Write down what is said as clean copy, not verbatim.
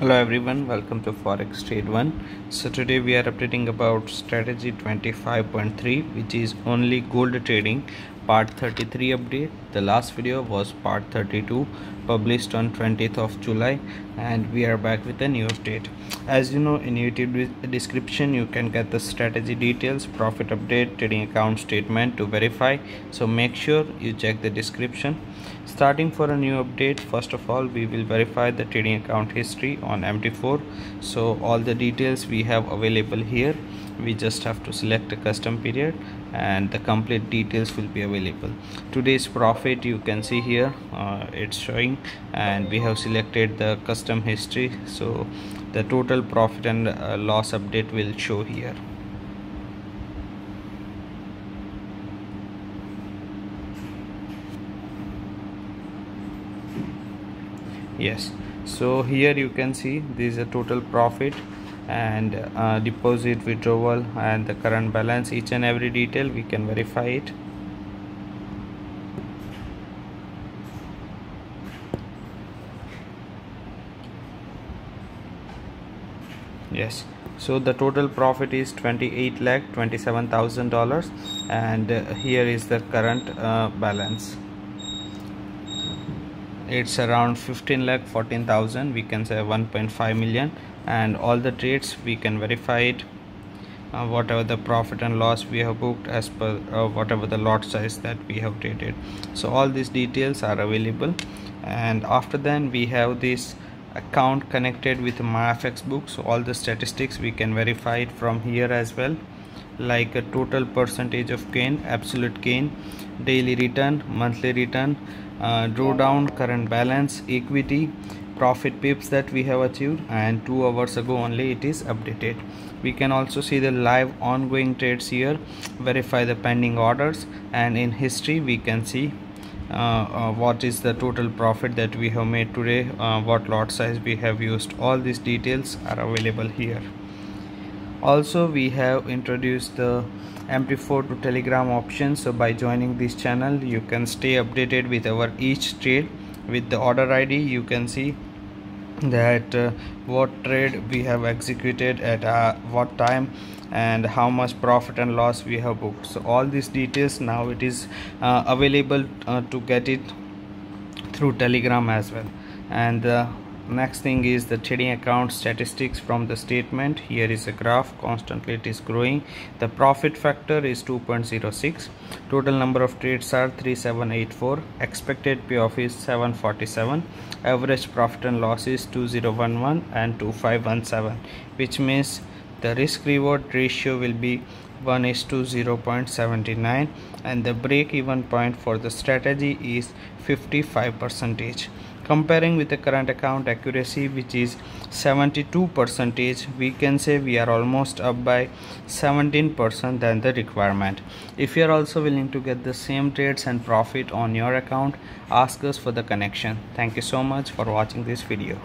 Hello everyone, welcome to forex trade 1. So today we are updating about strategy 25.3, which is only gold trading, part 33 update. The last video was part 32, published on 20th of July, and we are back with a new update. As you know, in YouTube description you can get the strategy details, profit update, trading account statement to verify, so make sure you check the description. Starting for a new update, first of all we will verify the trading account history on mt4. So all the details we have available here, we just have to select a custom period and the complete details will be available. Today's profit you can see here, it's showing, and we have selected the custom history, so the total profit and loss update will show here. Yes, so here you can see this is a total profit and deposit, withdrawal, and the current balance. Each and every detail we can verify it. Yes, so the total profit is $28,27,000, and here is the current balance. It's around 15,14,000, we can say 1.5 million, and all the trades we can verify it. Whatever the profit and loss we have booked as per whatever the lot size that we have traded, so all these details are available. And after then we have this account connected with myFXbook, so all the statistics we can verify it from here as well, like a total percentage of gain, absolute gain, daily return, monthly return, drawdown, current balance, equity, profit pips that we have achieved, and 2 hours ago only it is updated. We can also see the live ongoing trades here, verify the pending orders, and in history we can see what is the total profit that we have made today, what lot size we have used. All these details are available here. Also we have introduced the mt4 to telegram option, so by joining this channel you can stay updated with our each trade. With the order id you can see that what trade we have executed at what time and how much profit and loss we have booked. So all these details now it is available to get it through Telegram as well. And next thing is the trading account statistics from the statement. Here is a graph, constantly it is growing. The profit factor is 2.06, total number of trades are 3784, expected payoff is 747, average profit and loss is 2011 and 2517, which means the risk reward ratio will be 1:0.79, and the break even point for the strategy is 55%. Comparing with the current account accuracy, which is 72%, we can say we are almost up by 17% than the requirement. If you are also willing to get the same trades and profit on your account, ask us for the connection. Thank you so much for watching this video.